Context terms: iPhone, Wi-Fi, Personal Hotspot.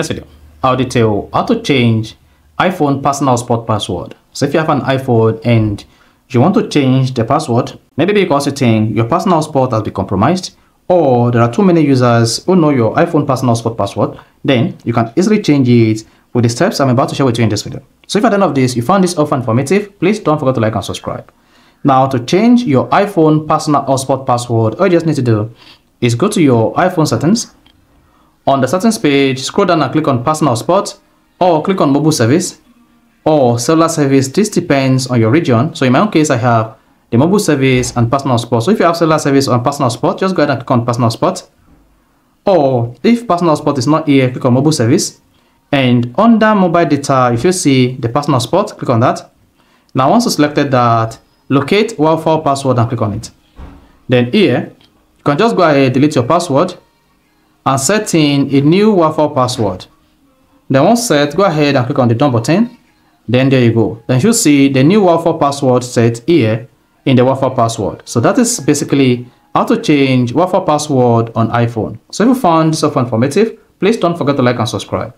this video, I'll detail how to change iPhone personal spot password. So if you have an iPhone and you want to change the password, maybe because you think your personal spot has been compromised, or there are too many users who know your iPhone personal spot password, then you can easily change it with the steps I'm about to share with you in this video. So if at the end of this you found this offer informative, please don't forget to like and subscribe. Now, to change your iPhone personal hotspot password, all you just need to do is go to your iPhone settings. On the settings page, scroll down and click on personal hotspot, or click on mobile service or cellular service. This depends on your region. So in my own case, I have the mobile service and personal hotspot. So if you have cellular service or personal hotspot, just go ahead and click on personal hotspot. Or if personal hotspot is not here, click on mobile service. And under mobile data, if you see the personal hotspot, click on that. Now, once you selected that, locate Wi-Fi password and click on it. Then here, you can just go ahead, delete your password and set in a new Wi-Fi password. Then once set, go ahead and click on the done button. Then there you go. Then you see the new Wi-Fi password set here in the Wi-Fi password. So that is basically how to change Wi-Fi password on iPhone. So if you found this informative, please don't forget to like and subscribe.